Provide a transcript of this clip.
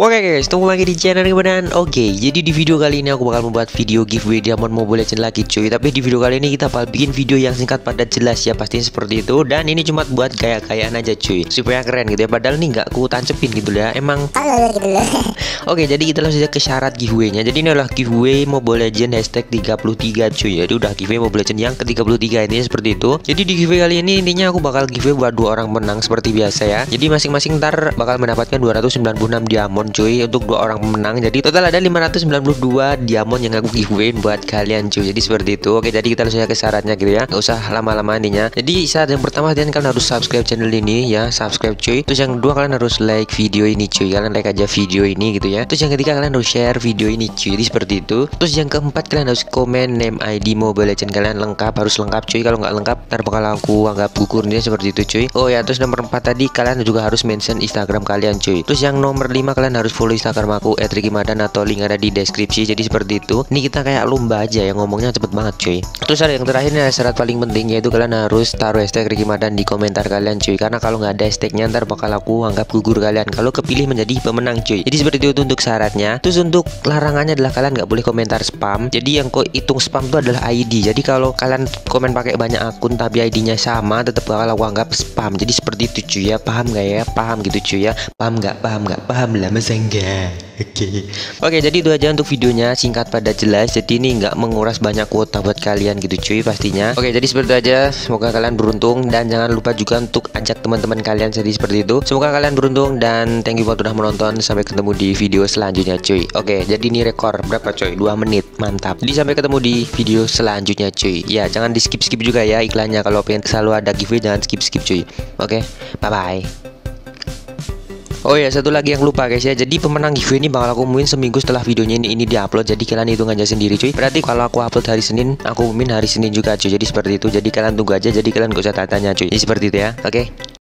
Oke guys, ketemu lagi di channel Riki MADAN. Oke, jadi di video kali ini aku bakal membuat video giveaway diamond Mobile Legends lagi cuy. Tapi di video kali ini kita bakal bikin video yang singkat padat jelas ya, pastinya seperti itu. Dan ini cuma buat gaya-gayaan aja cuy, supaya keren gitu ya. Padahal nih nggak ku tancepin gitu ya, emang gitu. Oke, jadi kita langsung saja ke syarat giveaway-nya. Jadi ini adalah giveaway Mobile Legends hashtag 33 cuy. Jadi udah giveaway Mobile Legends yang ke-33, intinya seperti itu. Jadi di giveaway kali ini intinya aku bakal giveaway buat 2 orang menang seperti biasa ya. Jadi masing-masing ntar bakal mendapatkan 296 diamond cuy, untuk 2 orang pemenang. Jadi total ada 592 diamond yang aku giveaway buat kalian cuy. Jadi seperti itu. Oke, jadi kita langsung ke syaratnya gitu ya, nggak usah lama-lama intinya. Jadi saat yang pertama kalian harus subscribe channel ini ya, subscribe cuy. Terus yang kedua kalian harus like video ini cuy, kalian like aja video ini gitu ya. Terus yang ketiga kalian harus share video ini cuy. Jadi seperti itu. Terus yang keempat kalian harus komen name ID Mobile Legends kalian lengkap, harus lengkap cuy. Kalau nggak lengkap ntar bakal aku anggap gugur nih, seperti itu cuy. Oh ya, terus nomor 4 tadi kalian juga harus mention Instagram kalian cuy. Terus yang nomor 5 kalian harus follow Instagram aku @rikimadan atau link ada di deskripsi. Jadi seperti itu. Ini kita kayak lomba aja ya, ngomongnya cepet banget cuy. Terus ada yang terakhir nih, syarat paling penting yaitu kalian harus taruh hashtag rikimadan di komentar kalian cuy. Karena kalau nggak ada hashtagnya ntar bakal aku anggap gugur kalian kalau kepilih menjadi pemenang cuy. Jadi seperti itu untuk syaratnya. Terus untuk larangannya adalah kalian nggak boleh komentar spam. Jadi yang kau hitung spam itu adalah ID. Jadi kalau kalian komen pakai banyak akun tapi ID-nya sama, tetap bakal aku anggap spam. Jadi seperti itu cuy ya, paham nggak ya? Paham gitu cuy ya? Paham lah mas. Oke, jadi itu aja untuk videonya, singkat padat jelas. Jadi ini nggak menguras banyak kuota buat kalian gitu cuy pastinya. Oke, jadi seperti itu aja. Semoga kalian beruntung dan jangan lupa juga untuk ajak teman-teman kalian, jadi seperti itu. Semoga kalian beruntung dan thank you buat udah menonton. Sampai ketemu di video selanjutnya cuy. Oke, jadi ini rekor berapa cuy? 2 menit. Mantap. Jadi sampai ketemu di video selanjutnya cuy. Ya, jangan di skip-skip juga ya iklannya. Kalau pengen selalu ada giveaway jangan skip-skip cuy. Oke, bye-bye. Oh ya, satu lagi yang lupa guys ya. Jadi pemenang giveaway ini bakal aku umumin seminggu setelah videonya ini diupload. Jadi kalian hitung aja sendiri cuy. Berarti kalau aku upload hari Senin, aku umumin hari Senin juga cuy. Jadi seperti itu. Jadi kalian tunggu aja. Jadi kalian gak usah tanya cuy. Jadi seperti itu ya. Oke.